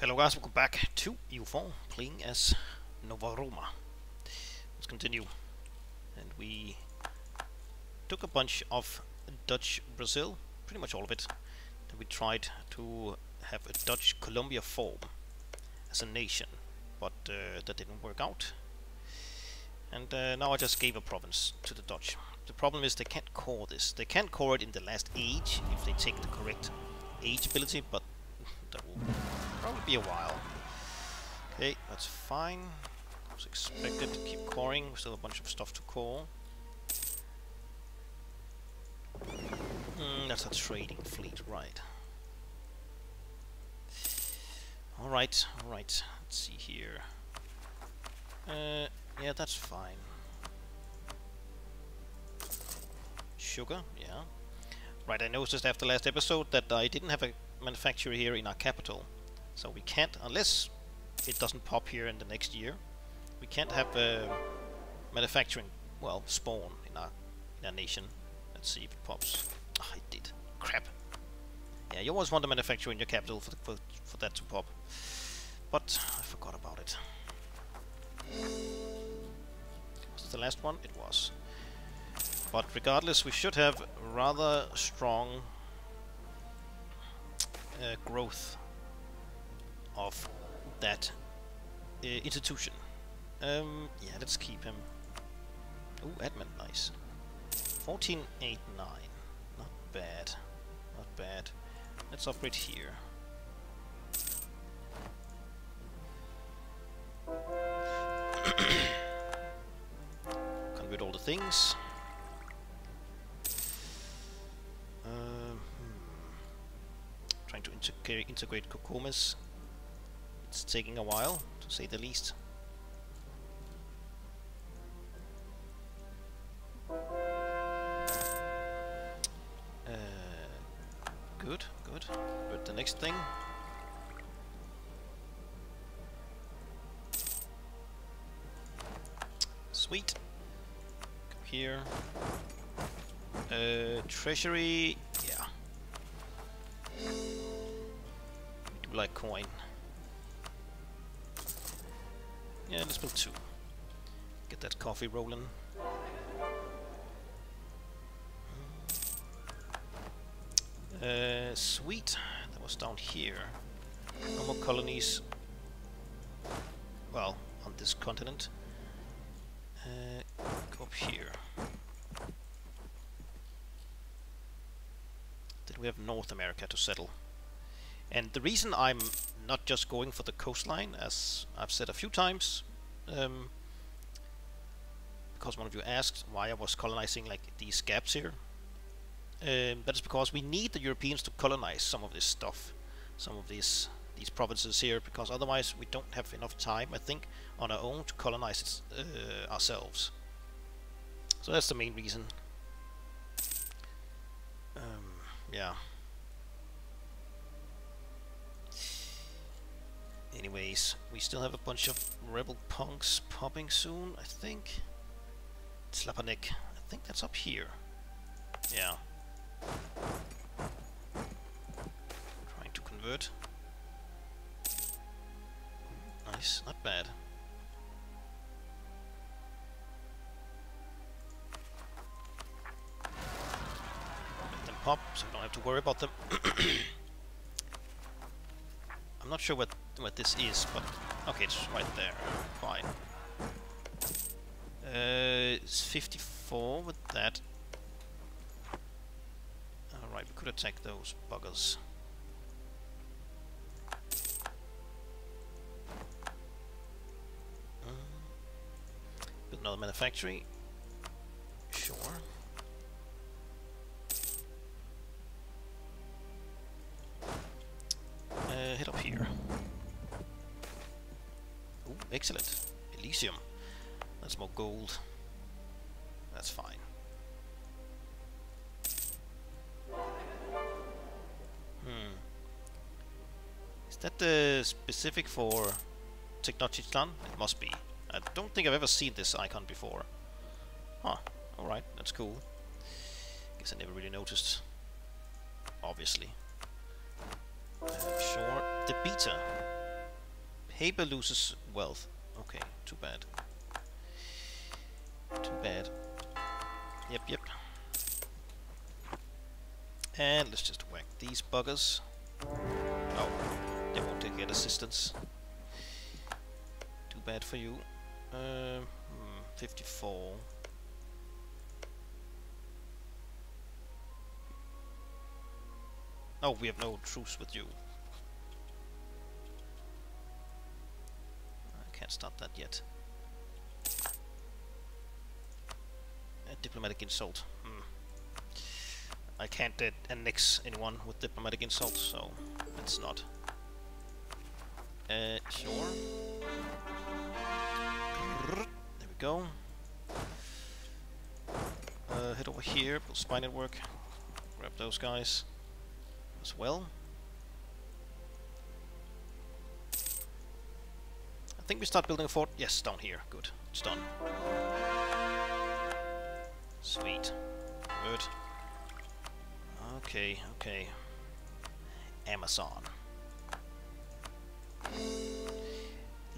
Hello guys, welcome back to EU4, playing as Nova Roma. Let's continue. And we took a bunch of Dutch Brazil, pretty much all of it. Then we tried to have a Dutch Columbia form as a nation, but that didn't work out. And now I just gave a province to the Dutch. The problem is they can't core this. They can core it in the last age, if they take the correct age ability, but that will probably be a while. Okay, that's fine. I was expected to keep coring. Still a bunch of stuff to core. That's a trading fleet, right. Alright, alright. Let's see here. Yeah, that's fine. Sugar, yeah. Right, I noticed after last episode that I didn't have a manufacturer here in our capital, so we can't, unless it doesn't pop here in the next year, we can't have a manufacturing, well, spawn in our nation. Let's see if it pops. Ah, it did. Crap. Yeah, you always want a manufacturer in your capital for that to pop, but I forgot about it. Was it the last one? It was. But regardless, we should have rather strong growth of that institution. Yeah, let's keep him. Ooh, admin, nice. 1489, not bad, not bad. Let's upgrade here. Convert all the things. Trying to integrate Kokomas. It's taking a while, to say the least. Good, good. But the next thing. Sweet. Come here. Treasury. Yeah. Like coin. Yeah, let's build two. Get that coffee rolling. Sweet. That was down here. No more colonies. Well, on this continent. Go up here. Then we have North America to settle. And the reason I'm not just going for the coastline, as I've said a few times, because one of you asked why I was colonizing like these gaps here, that is because we need the Europeans to colonize some of this stuff, some of these provinces here, because otherwise we don't have enough time, I think, on our own to colonize it, ourselves. So that's the main reason. Yeah. Anyways, we still have a bunch of rebel punks popping soon, I think. Slapanek, I think that's up here. Yeah. Trying to convert. Nice, not bad. Let them pop, so we don't have to worry about them. I'm not sure what this is, but okay, it's right there. Fine. It's 54 with that. Alright, we could attack those buggers. Build another manufactory. Sure. Head up here. Oh, excellent. Elysium. That's more gold. That's fine. Hmm. Is that the specific for Technotitan? It must be. I don't think I've ever seen this icon before. Huh. Alright, that's cool. Guess I never really noticed. Obviously. Sure. The beta. Paper loses wealth. Okay, too bad. Too bad. Yep, yep. And let's just whack these buggers. No, they won't get assistance. Too bad for you. 54. Oh, we have no truce with you. I can't start that yet. A diplomatic insult. I can't annex anyone with diplomatic insults, so it's not. Sure. There we go. Head over here, put spy network. Grab those guys as well. I think we start building a fort. Yes, down here. Good. It's done. Sweet. Good. Okay, okay. Amazon.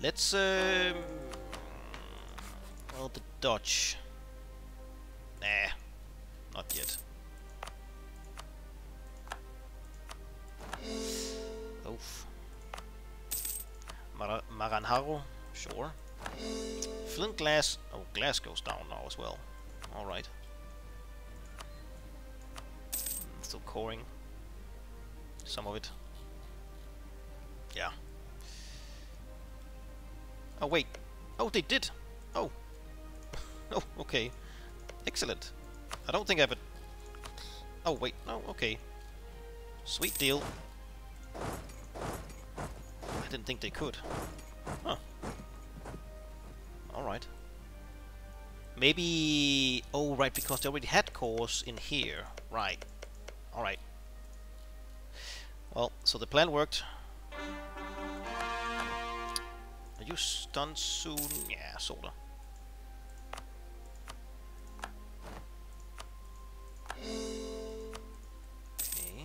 Let's, well, the Dutch. Nah, not yet. Oof. Maranharu, sure. Flint glass. Oh, glass goes down now as well. Alright. Still coring some of it. Yeah. Oh wait. Oh, they did. Oh. Oh, okay. Excellent. I don't think I have a... Oh wait. No. Okay. Sweet deal. I didn't think they could. Huh. All right. Maybe. Oh right, because they already had cores in here. Right. Alright. Well, so the plan worked. Are you stunned soon? Yeah, sorta. Okay.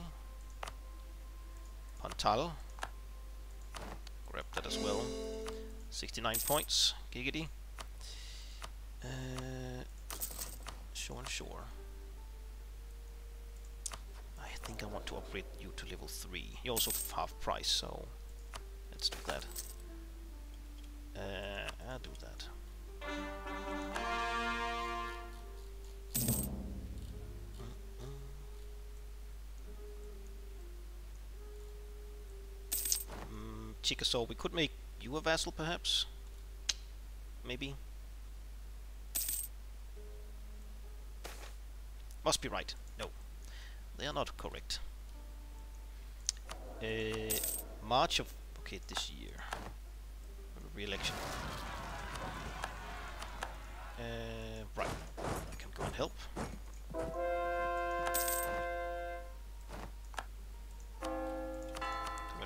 Pontal. Grab that as well. 69 points. Giggity. Sure and sure. I think I want to upgrade you to level 3. You're also half price, so let's do that. I'll do that. Chickasaw, we could make you a vassal, perhaps? Maybe? Must be right. No. They are not correct. March of... Okay, this year. Re-election. Right. I can go and help.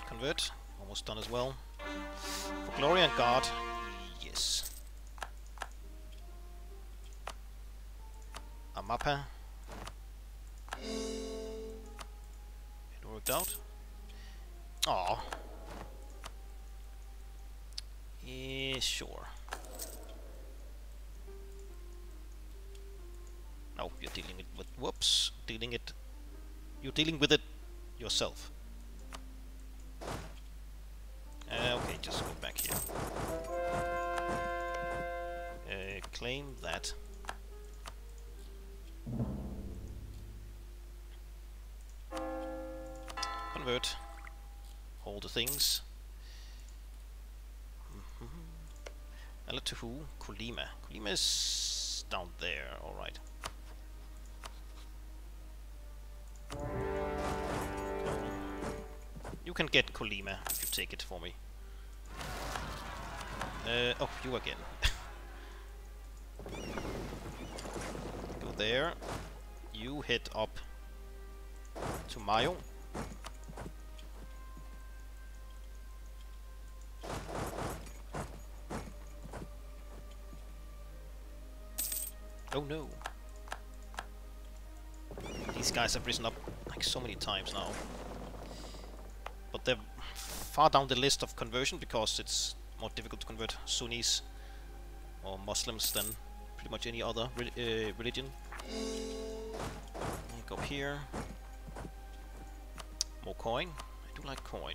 Convert. Almost done as well. For glory and guard. Yes. Amapa. Out. Oh. Yeah, sure. No, you're dealing it with. Whoops, dealing it. You're dealing with it yourself. Okay, just go back here. Claim that. Convert all the things. I'll let to who? Colima. Colima is down there, alright. You can get Colima if you take it for me. Oh, you again. Go there. You head up to Mayo. Oh no! These guys have risen up like so many times now. But they're far down the list of conversion because it's more difficult to convert Sunnis or Muslims than pretty much any other religion. Go up here. More coin. I do like coin.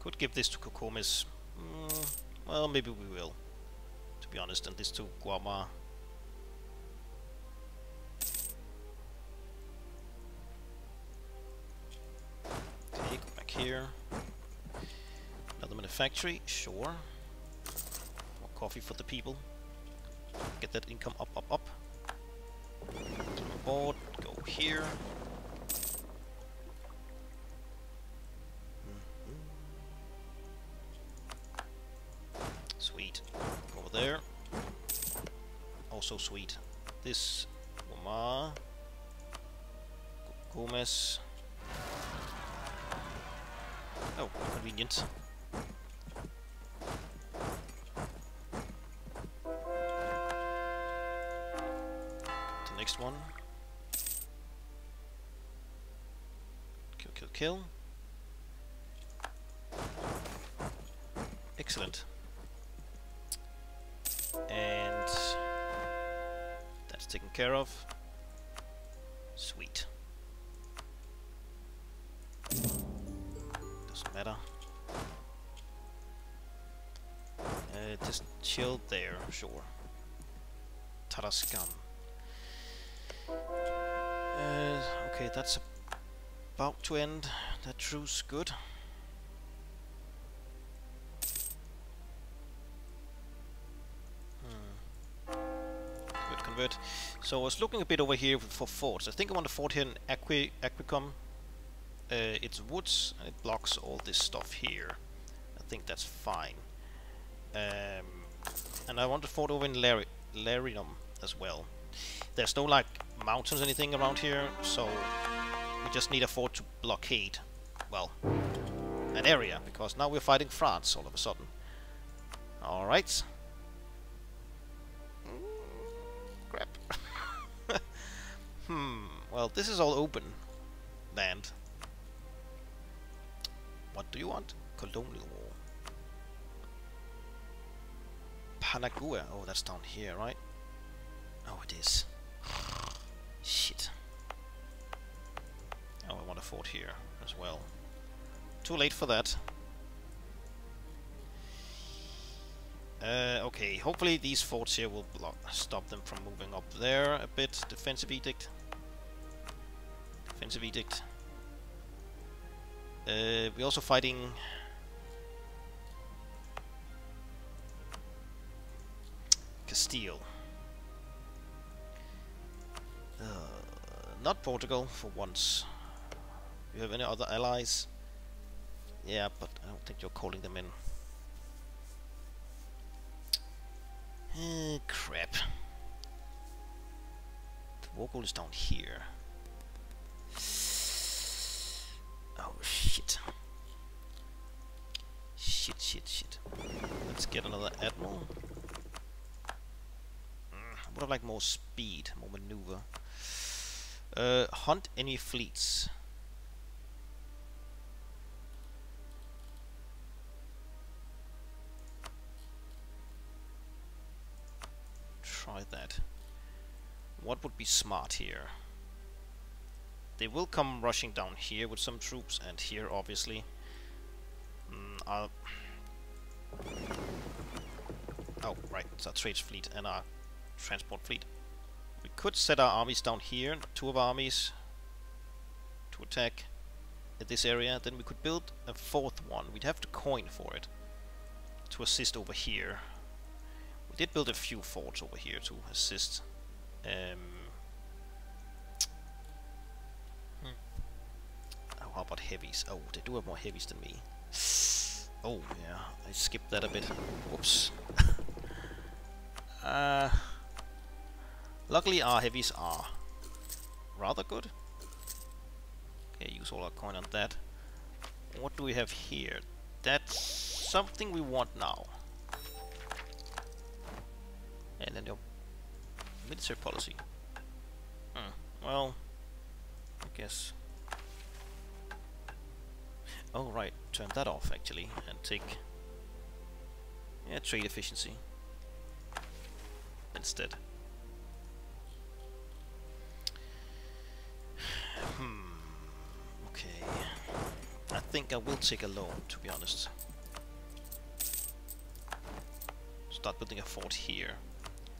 Could give this to Kokomas. Well, maybe we will, to be honest, and this to Guamá. Okay, go back here. Another manufactory, sure. More coffee for the people. Get that income up, up, up. Board, go here. So sweet. This Guamá, Kokomas. Oh, convenient. The next one. Kill, kill, kill. Excellent. Taken care of. Sweet. Doesn't matter. Just chill there, sure. Tarascan. Okay, that's about to end. That truce, good. So I was looking a bit over here for forts. I think I want a fort here in Aquicum. It's woods and it blocks all this stuff here. I think that's fine. And I want a fort over in Larinum as well. There's no like mountains or anything around here, so we just need a fort to blockade, well, an area, because now we're fighting France all of a sudden. Alright. Well, this is all open land. What do you want? Colonial War. Panagua. Oh, that's down here, right? Oh, it is. Shit. Oh, I want a fort here as well. Too late for that. Okay, hopefully these forts here will stop them from moving up there a bit. Defensive Edict. Defensive Edict. We're also fighting... Castile. Not Portugal, for once. Do you have any other allies? Yeah, but I don't think you're calling them in. Crap. The war goal is down here. Oh, shit. Shit, shit, shit. Let's get another admiral. I would have liked more speed, more maneuver. Hunt enemy fleets. Try that. What would be smart here? They will come rushing down here with some troops, and here obviously. Oh, right, it's our trade fleet and our transport fleet. We could set our armies down here, two of our armies, to attack at this area. Then we could build a fourth one. We'd have to coin for it to assist over here. We did build a few forts over here to assist. Oh, how about heavies? Oh, they do have more heavies than me. Oh, yeah, I skipped that a bit. Whoops. Luckily our heavies are rather good. Okay, use all our coin on that. What do we have here? That's something we want now. And then the military policy. Well, I guess. Oh right, turn that off actually, and take trade efficiency instead. Okay. I think I will take a loan, to be honest. Start building a fort here.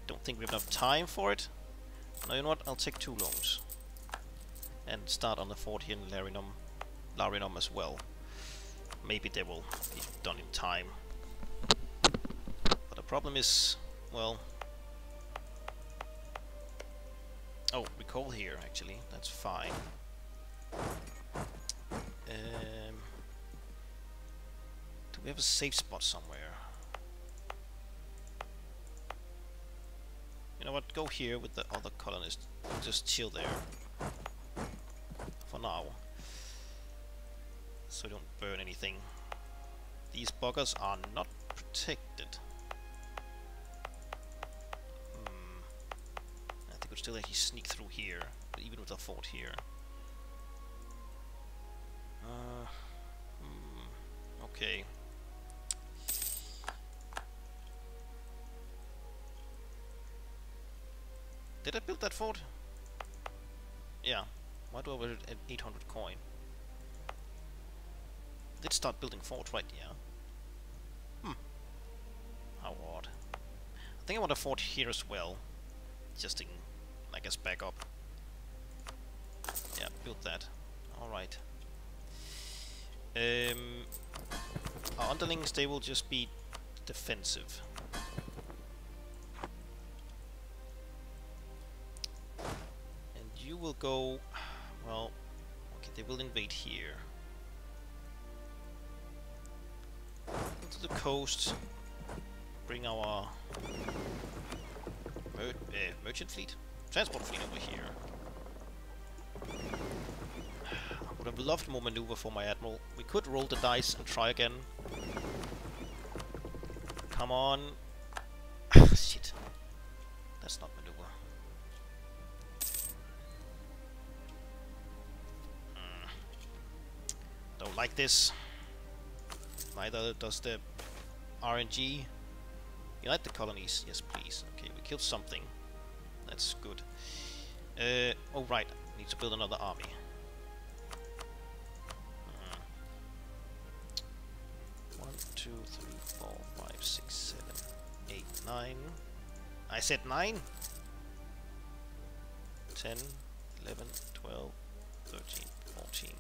Don't think we have enough time for it. No, you know what? I'll take 2 loans. And start on the fort here in Larinum, as well. Maybe they will be done in time. But the problem is, well... Oh, recall here, actually. That's fine. Do we have a safe spot somewhere? You know what? Go here with the other colonists. Just chill there. For now. So don't burn anything. These buggers are not protected. I think we could still actually sneak through here, even with a fort here. Okay. Did I build that fort? Yeah. Why do I have an 800 coin? Let's start building forts right here. How odd. I think I want a fort here as well. Just in, I guess, back up. Yeah, build that. Alright. Our underlings, they will just be defensive. And you will go... Well, okay, they will invade here. Go to the coast. Bring our merchant fleet? Transport fleet over here. I would have loved more maneuver for my admiral. We could roll the dice and try again. Come on. Shit. That's not maneuver. Don't like this. Neither does the RNG. Unite the colonies. Yes, please. Okay, we killed something. That's good. Oh, right. Need to build another army. One, two, three, four, five, six, seven, eight, 9. I said 9? 10, 11, 12, 13, 14.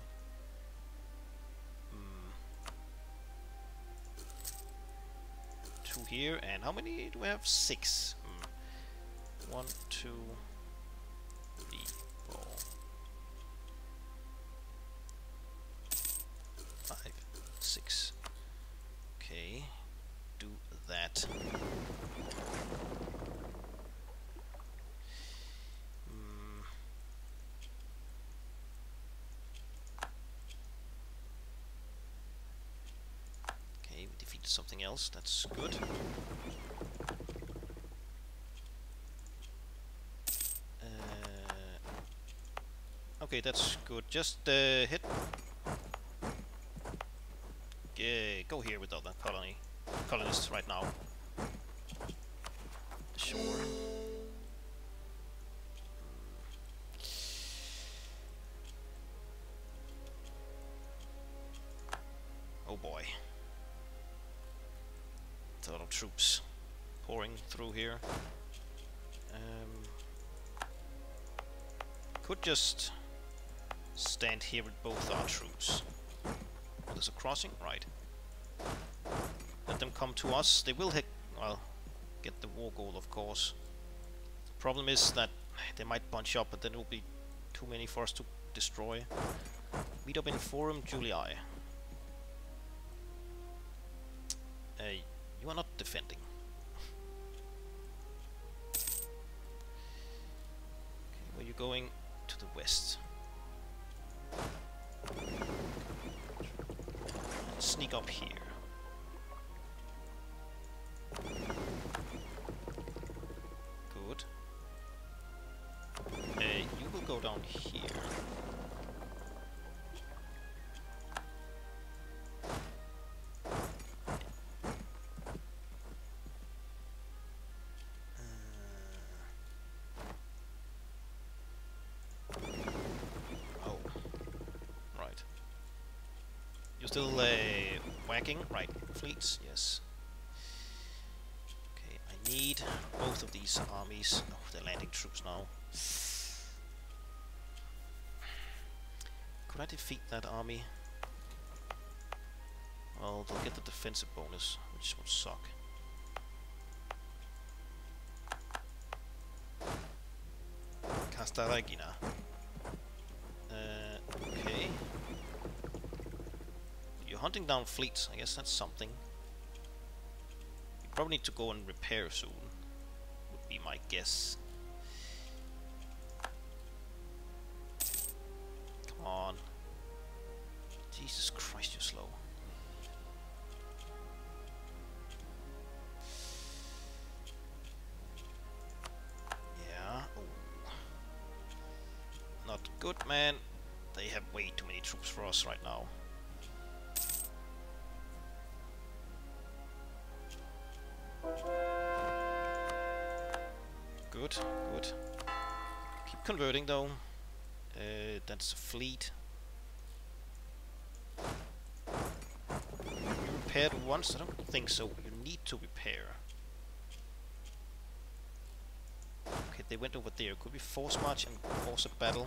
Two here, and how many do we have? 6. 1, 2, 3, 4, 5, 6. Okay, do that. Something else, that's good. Okay, that's good. Just hit. Yeah, go here with other colonists right now. Sure. Oh boy. A lot of troops pouring through here. Could just stand here with both our troops. Oh, there's a crossing, right? Let them come to us. They will get the war goal, of course. The problem is that they might bunch up, but then it will be too many for us to destroy. Meet up in Forum Julii. Hey. You are not defending. Okay, where are you going? To the west. Sneak up here. You're still whacking? Right. Fleets, yes. Okay, I need both of these armies. Oh, they're landing troops now. Could I defeat that army? Well, they'll get the defensive bonus, which would suck. Castra Regina. Okay. You're hunting down fleets, I guess that's something. You probably need to go and repair soon, would be my guess. Come on. Jesus Christ, you're slow. Good man, they have way too many troops for us right now. Good, good. Keep converting though. That's a fleet. You repaired once? I don't think so. You need to repair. Okay, they went over there. Could we force march and force a battle?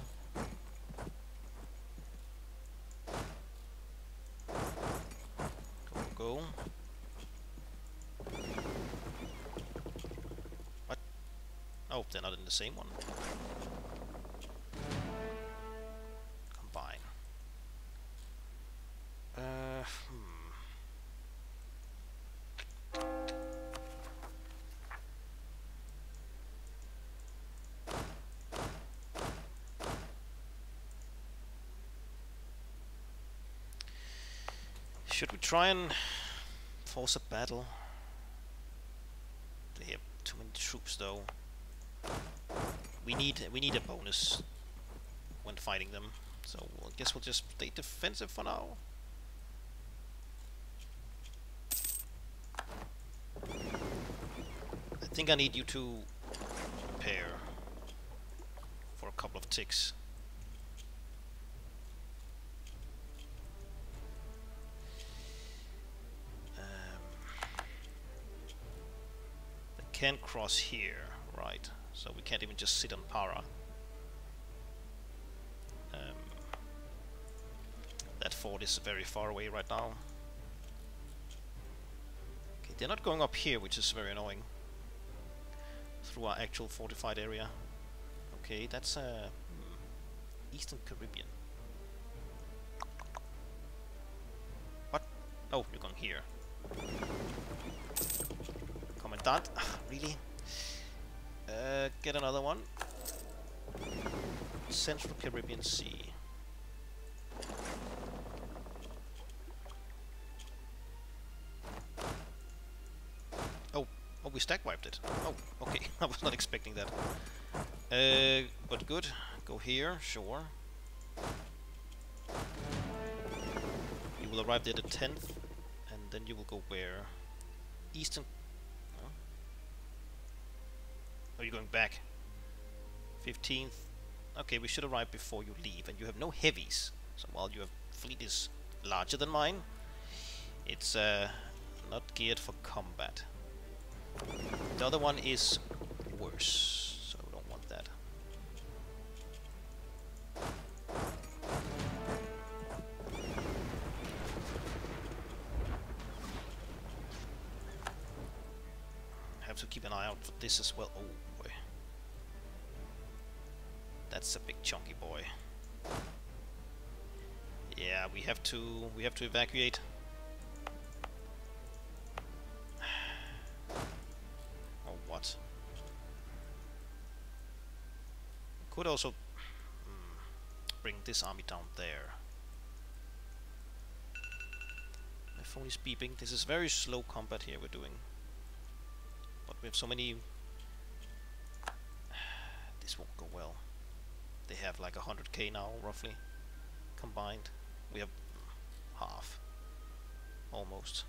Go. What? Oh, they're not in the same one. Combine. Should we try and force a battle? They have too many troops though. We need a bonus when fighting them. So I guess we'll just stay defensive for now. I think I need you to prepare for a couple of ticks. Can't cross here, right? So we can't even just sit on Para. That fort is very far away right now. Okay, they're not going up here, which is very annoying. Through our actual fortified area. Okay, that's Eastern Caribbean. What? Oh, you're going here. Commandant. Really? Get another one. Central Caribbean Sea. Oh, we stack wiped it. Oh, okay. I was not expecting that. But good. Go here, sure. You will arrive there the 10th, and then you will go where? Eastern. Oh, you're going back. 15th. Okay, we should arrive before you leave, and you have no heavies. So while your fleet is larger than mine, it's not geared for combat. The other one is worse, so we don't want that. Have to keep an eye out for this as well. Oh. That's a big chunky boy. Yeah, we have to evacuate. Or what? Could also bring this army down there. My phone is beeping. This is very slow combat here we're doing. But we have so many. This won't go well. They have like 100k now, roughly, combined. We have half, almost.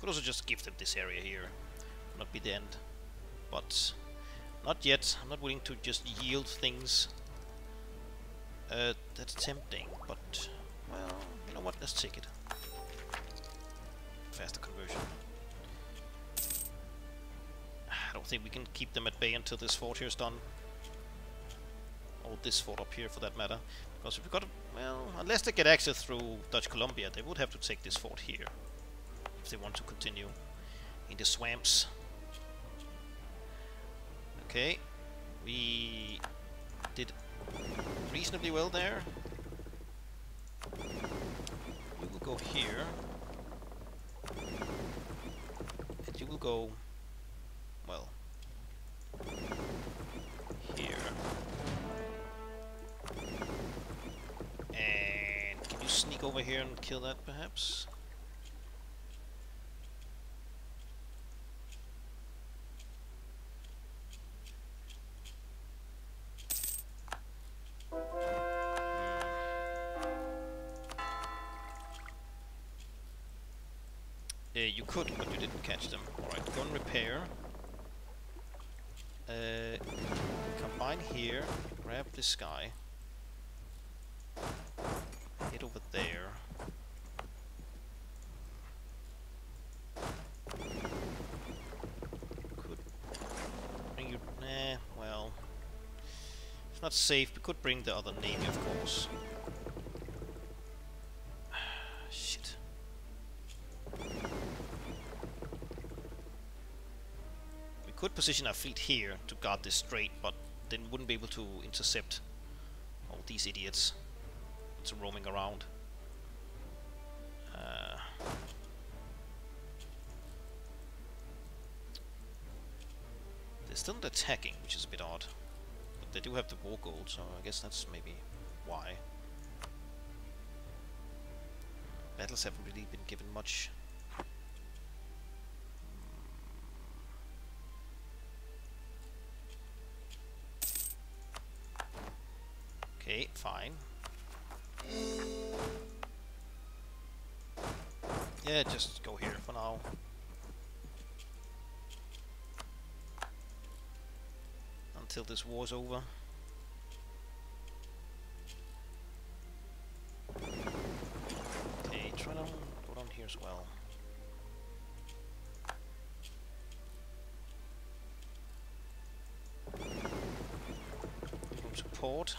Could Could also just give them this area here. Would not be the end. But not yet. I'm not willing to just yield things. That's tempting, but well, you know what? Let's take it. Faster conversion. I don't think we can keep them at bay until this fort here is done. Or this fort up here, for that matter. Because if we got a, well, unless they get access through Dutch Columbia, they would have to take this fort here if they want to continue in the swamps. Okay, we did reasonably well there. You will go here, and you will go, well, here. And can you sneak over here and kill that, perhaps? You could, but you didn't catch them. Alright, go and repair. Combine here, grab this guy. Hit over there. Could bring you... Nah, well... It's not safe, we could bring the other navy, of course. Position our fleet here to guard this strait, but then wouldn't be able to intercept all these idiots that's roaming around. They're still not attacking, which is a bit odd. But they do have the war gold, so I guess that's maybe why. Battles haven't really been given much. Okay, fine. Yeah, just go here for now. Until this war's over. Okay, try to go down here as well. Go to port.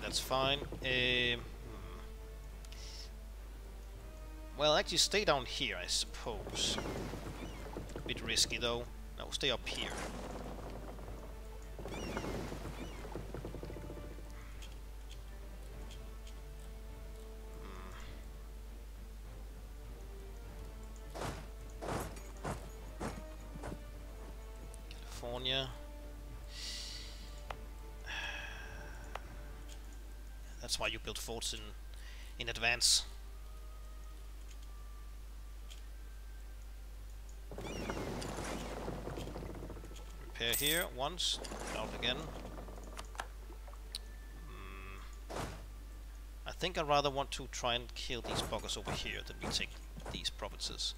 That's fine. Well, actually stay down here, I suppose. A bit risky though. No, stay up here. California. That's why you build forts in advance. Repair here once, out again. I think I rather want to try and kill these buggers over here than we take these provinces.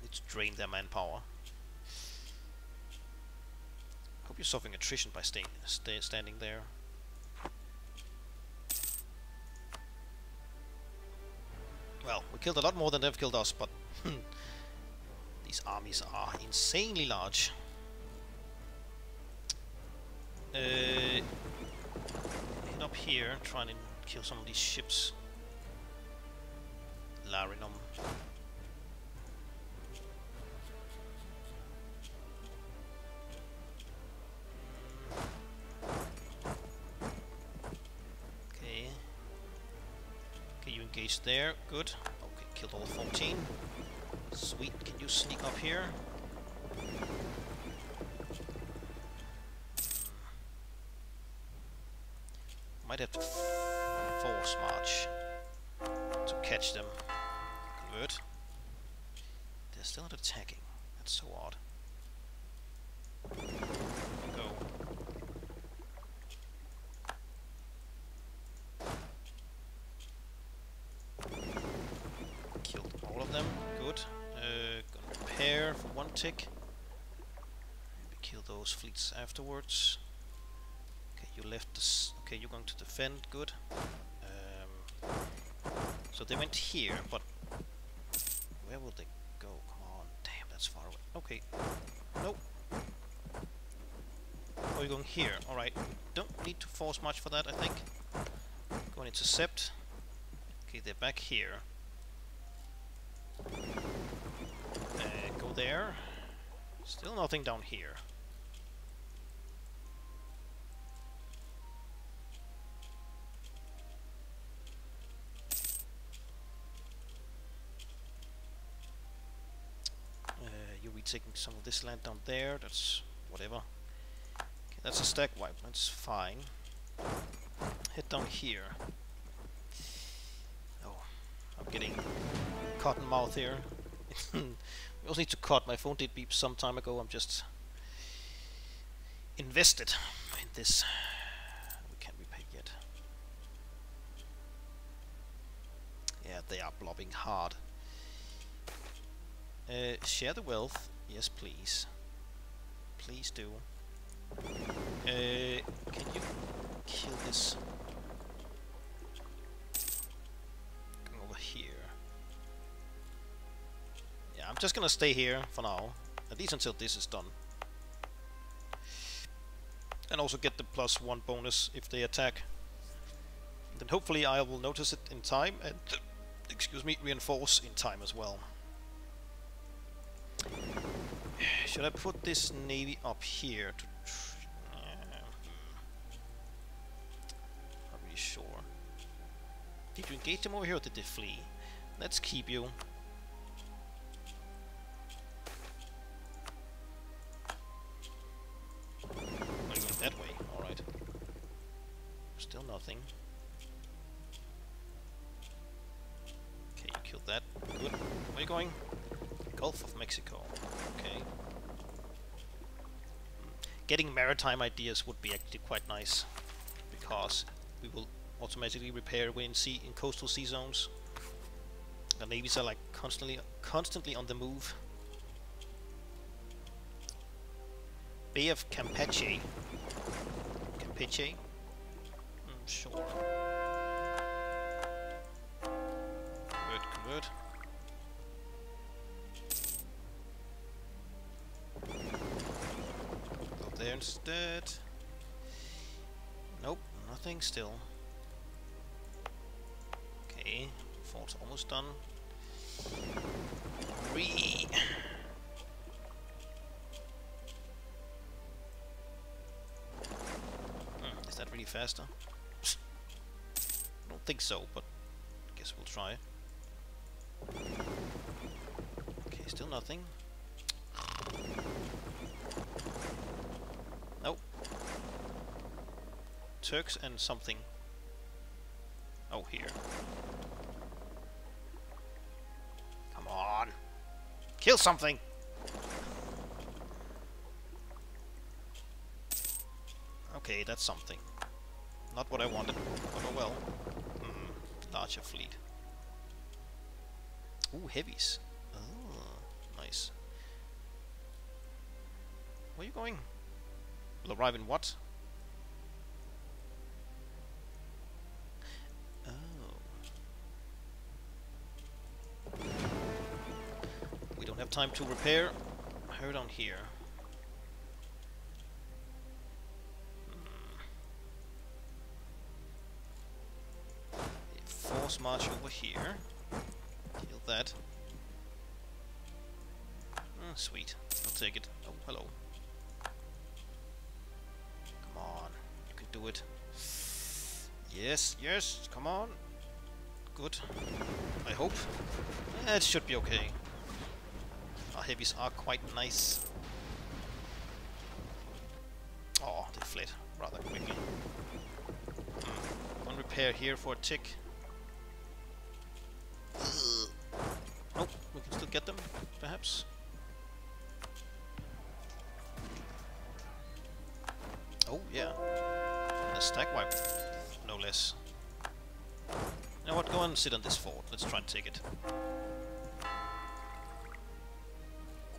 Let's drain their manpower. Hope you're suffering attrition by standing there. Well, we killed a lot more than they've killed us, but these armies are insanely large. Head up here, trying to kill some of these ships. Larinum. There, good. Okay, killed all 14. Sweet, can you sneak up here? Might have to force march to catch them. Good. They're still not attacking. That's so odd. Go. Atlantic. Maybe kill those fleets afterwards. Okay, you left this. Okay, you're going to defend. Good. So they went here, but where will they go? Come on, damn, that's far away. Okay, nope. Oh, you're going here. All right, don't need to force much for that, I think. Go and intercept. Okay, they're back here. Go there. Still nothing down here. You'll be taking some of this land down there. That's whatever. Okay, that's a stack wipe. That's fine. Head down here. Oh, I'm getting cotton mouth here. We also need to cut. My phone did beep some time ago. I'm just invested in this. We can't repay yet. Yeah, they are blobbing hard. Share the wealth. Yes, please. Please do. Can you kill this? Going over here. Yeah, I'm just gonna stay here for now. At least until this is done. And also get the +1 bonus if they attack. Then hopefully I will notice it in time and, excuse me, reinforce in time as well. Should I put this navy up here to... Not really sure. Did you engage them over here or did they flee? Let's keep you. I'm going that way, alright. Still nothing. Okay, you killed that. Good. Where are you going? Gulf of Mexico. Okay. Getting maritime ideas would be actually quite nice, because we will automatically repair when in coastal sea zones. The navies are like constantly on the move. Bay of Campeche. Campeche? Sure. Convert. There instead. Nope, nothing still. Okay, fort's almost done. Three. Is that really faster? Psst. I don't think so, but I guess we'll try. Okay, still nothing. Turks and something. Oh, here. Come on. Kill something! Okay, that's something. Not what I wanted, but oh well. Larger fleet. Ooh, heavies. Oh, nice. Where are you going? Will arrive in what? Time to repair. Her down here. Force march over here. Kill that. Sweet. I'll take it. Oh, hello. Come on. You can do it. Yes, yes. Come on. Good. I hope. It should be okay. Our heavies are quite nice. Oh, they fled rather quickly. One repair here for a tick. Oh, we can still get them, perhaps. Oh, yeah. A stack wipe, no less. You know what? Go and sit on this fort. Let's try and take it.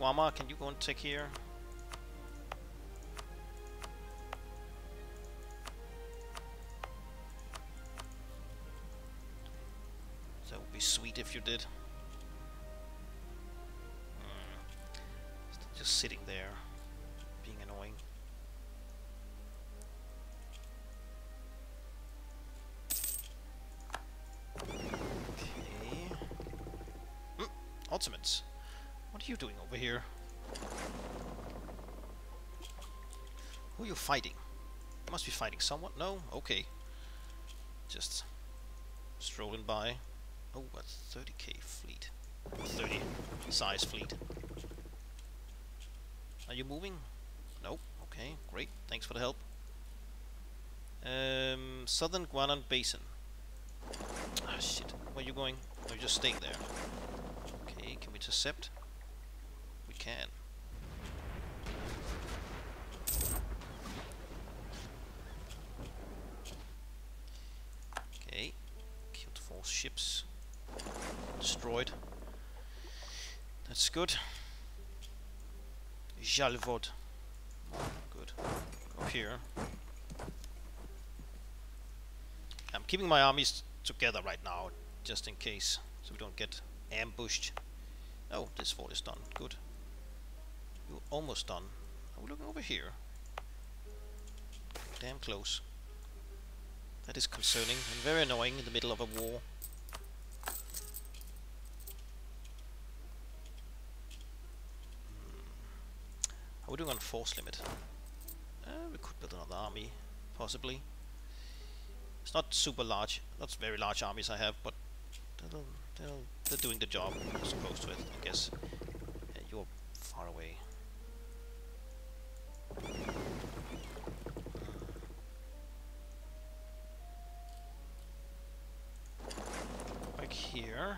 Guamá, can you go and take here? That would be sweet if you did. Just sitting there, being annoying. Okay. Ultimates. What are you doing over here? Who are you fighting? You must be fighting someone. No? Okay. Just strolling by. Oh, a 30k fleet. 30 size fleet. Are you moving? Nope. Okay, great. Thanks for the help. Southern Guanan Basin. Ah, shit. Where are you going? Or are you just staying there? Okay, can we intercept? We can. Okay. Killed 4 ships. Destroyed. That's good. Jalvod. Good. Up here. I'm keeping my armies together right now, just in case, so we don't get ambushed. Oh, this fort is done. Good. You're almost done. Are we looking over here? Damn close. That is concerning and very annoying in the middle of a war. We're doing on force limit. We could build another army, possibly. It's not super large, not very large armies I have, but they're doing the job I'm supposed to, I guess. Yeah, you're far away. Back here.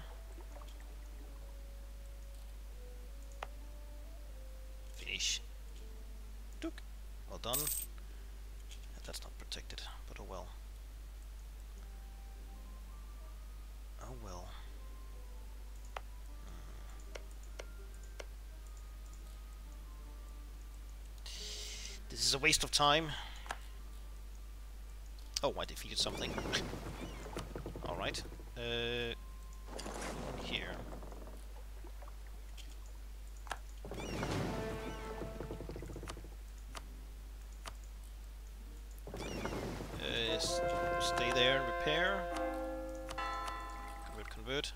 Finish. Well done. That's not protected, but oh well. Oh well. This is a waste of time. Oh, I defeated something. Alright. Here. Stay there and repair. Convert, convert.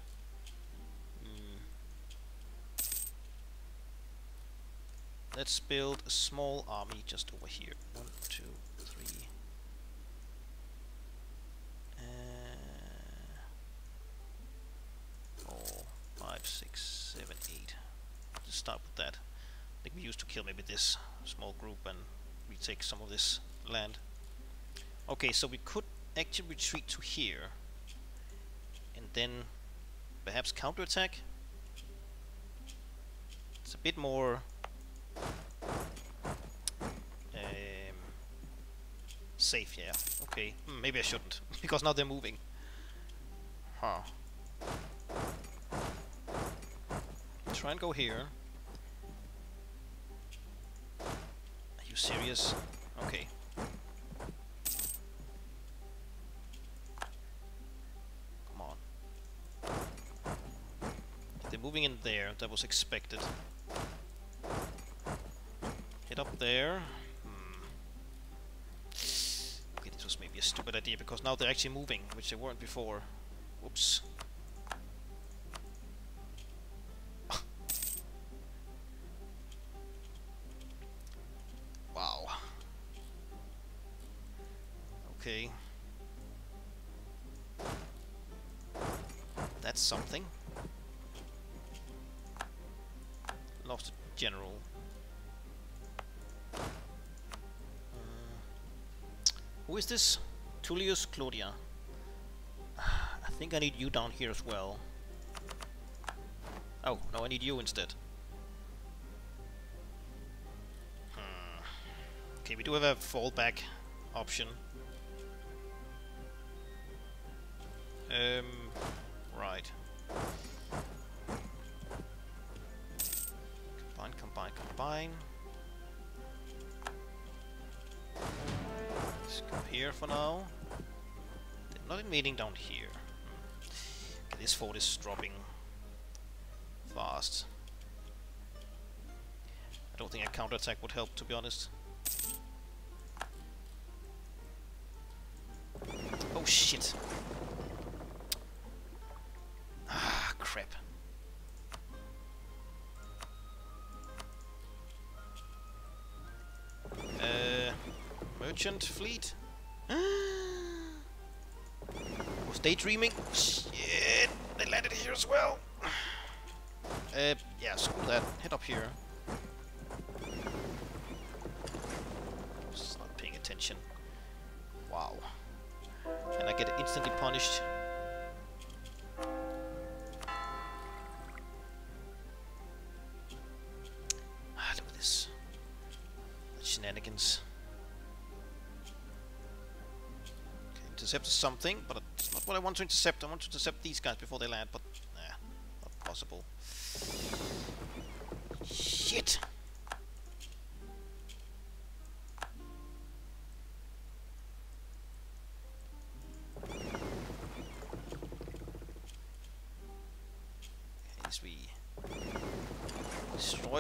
Let's build a small army just over here. 1, 2, 3. Four, 5, 6, 7, 8. Just start with that. I think we used to kill maybe this small group and retake some of this land. Okay, so we could actually retreat to here and then perhaps counterattack. It's a bit more safe, yeah. Okay, maybe I shouldn't because now they're moving. Huh. Try and go here. Are you serious? Okay. Moving in there, that was expected. Head up there. Okay, this was maybe a stupid idea because now they're actually moving, which they weren't before. Whoops. Wow. Okay. That's something. Lost a general. Who is this? Julius Claudia. I think I need you down here as well. Oh, no, I need you instead. Okay, we do have a fallback option. Right. here for now. Nothing meeting down here. Okay, this fort is dropping fast. I don't think a counterattack would help, to be honest. Oh shit! Ah, crap. Merchant fleet? Was daydreaming? Shit! They landed here as well! Yeah, screw that. Head up here. Just not paying attention. Wow. And I get instantly punished. Ah, look at this. The shenanigans. Okay, intercept something, but it's not what I want to intercept. I want to intercept these guys before they land, but nah, not possible. Shit!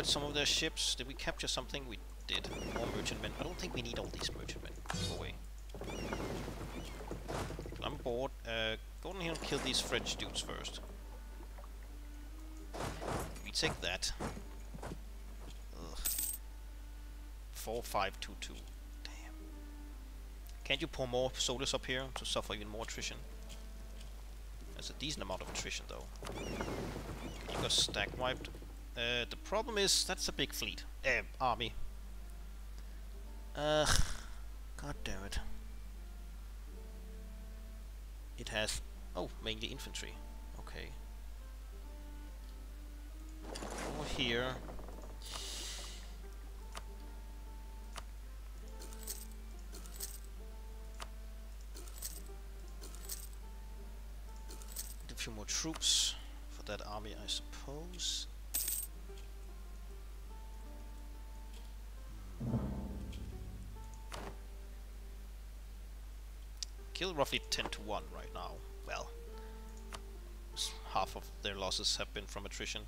Some of their ships. Did we capture something? We did. More merchantmen. I don't think we need all these merchantmen. Go away. I'm bored. Go in here and kill these French dudes first. We take that. Ugh. 4, 5, 2, 2. Damn. Can't you pour more soldiers up here to suffer even more attrition? That's a decent amount of attrition, though. Okay, you got stack wiped. The problem is, that's a big fleet. Army. Ugh. God damn it. It has... Oh, mainly infantry. Okay. Over here. Need a few more troops for that army, I suppose. Kill roughly 10-1 right now. Well, half of their losses have been from attrition.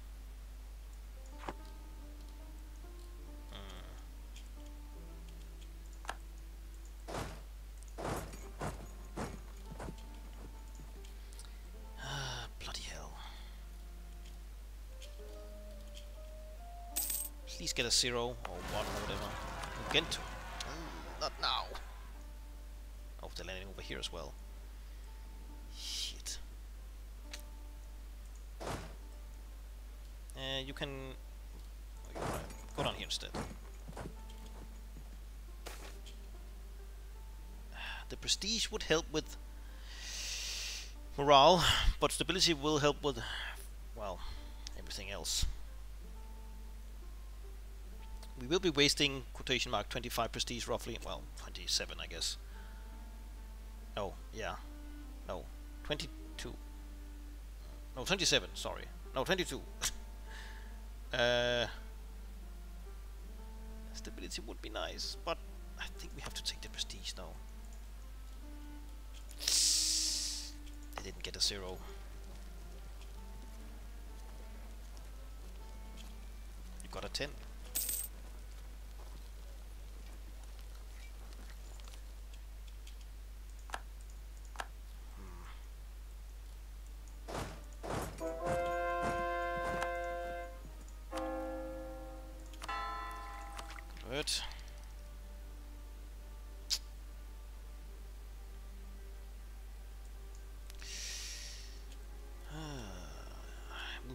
Bloody hell. Please get a 0 or 1 or whatever. Get to. Not now. They're landing over here as well. Shit. You can... Oh, go down here instead. The prestige would help with morale, but stability will help with, well, everything else. We will be wasting, quotation mark, 25 prestige roughly. Well, 27 I guess. No, yeah. No. 22. No, 27, sorry. No, 22. Stability would be nice, but I think we have to take the prestige now. They didn't get a 0. You got a 10.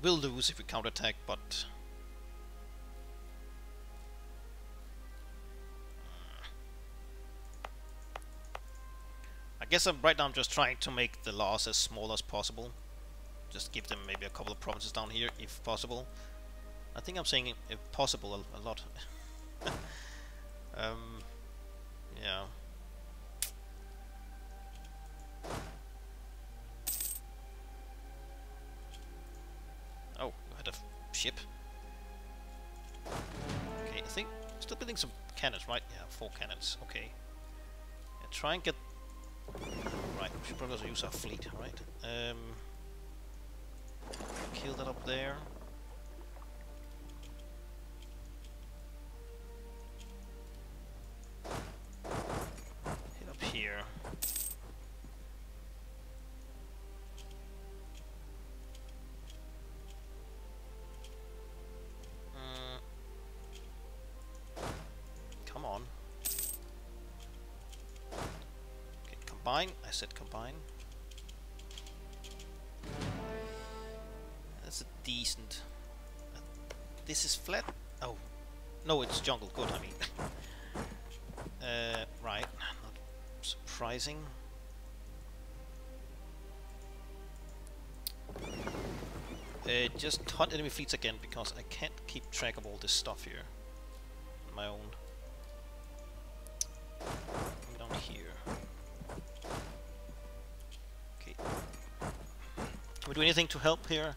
We'll lose if we counterattack, but I guess right now I'm just trying to make the loss as small as possible. Just give them maybe a couple of provinces down here, if possible. I think I'm saying if possible a lot. Yeah. Oh, I had a ship. Okay, I think... Still building some cannons, right? Yeah, 4 cannons. Okay. Yeah, try and get Right, we should probably also use our fleet, right? Kill that up there. Hit up here. Come on. Okay, combine. I said combine. That's a decent. This is flat. Oh, no, it's jungle. Good, I mean. Right, not surprising. Just hunt enemy fleets again because I can't keep track of all this stuff here. On my own. Down here. Okay. Can we do anything to help here?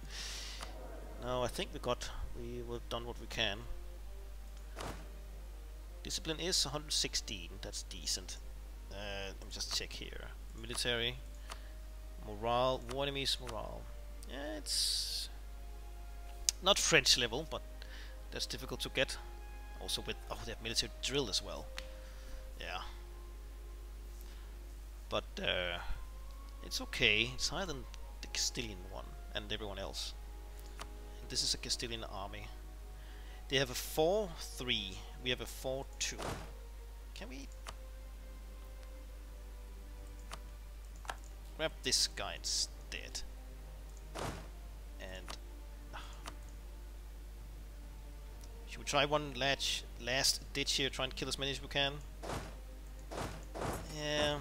No, I think we've done what we can. Discipline is 116, that's decent. Let me just check here. Military, morale, war enemies, morale. Yeah, it's not French level, but that's difficult to get. Also with, oh, they have military drill as well. Yeah. But it's okay, it's higher than the Castilian one and everyone else. And this is a Castilian army. They have a 4-3. We have a 4-2. Can we grab this guy instead? And should we try one last ditch here? Try and kill as many as we can. Yeah.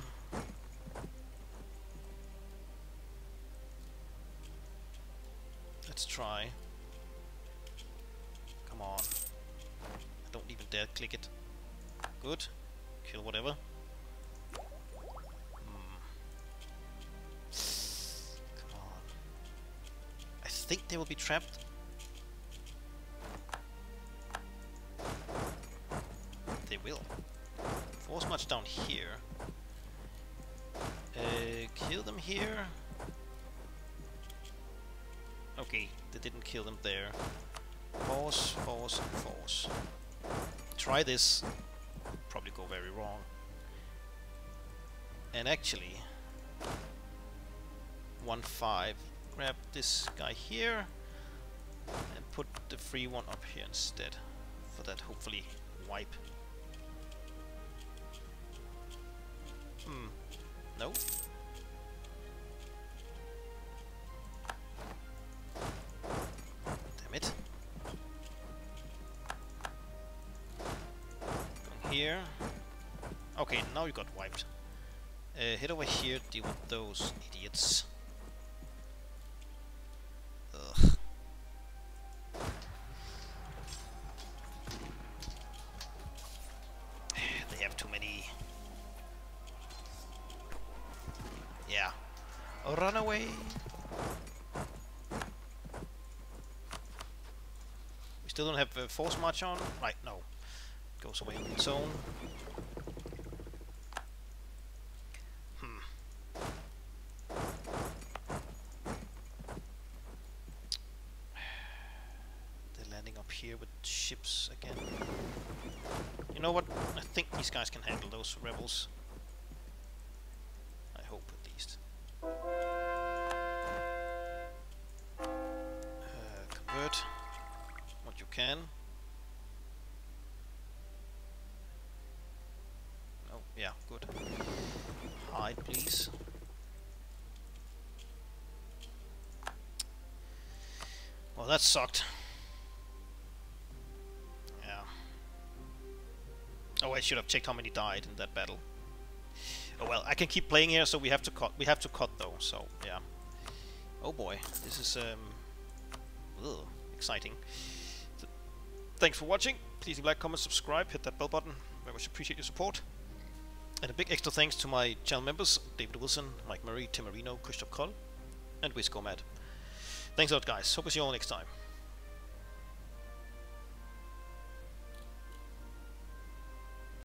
Let's try. Come on. I don't even dare click it. Good. Kill whatever. Come on. I think they will be trapped. They will. Force march down here. Kill them here. Okay, they didn't kill them there. Force, force, force. Try this. Probably go very wrong. And actually... 1-5. Grab this guy here. And put the free one up here instead. For that hopefully wipe. No. Damn it. Here. Okay, now you got wiped. Head over here, deal with those idiots. Ugh. They have too many. Yeah. Run away! We still don't have a force march on? Right, no. Goes away on its own. They're landing up here with ships again. You know what? I think these guys can handle those rebels. I hope, at least. Convert what you can. Yeah, good. Hide, please. Well, that sucked. Yeah. Oh, I should have checked how many died in that battle. Oh well, I can keep playing here, so we have to cut. We have to cut though. So yeah. Oh boy, this is exciting. Thanks for watching. Please like, comment, subscribe, hit that bell button. Very much appreciate your support. And a big extra thanks to my channel members, David Wilson, Mike Murray, Timmerino, Krzysztof Krol, and Wiscomatt. Thanks a lot, guys. Hope to see you all next time.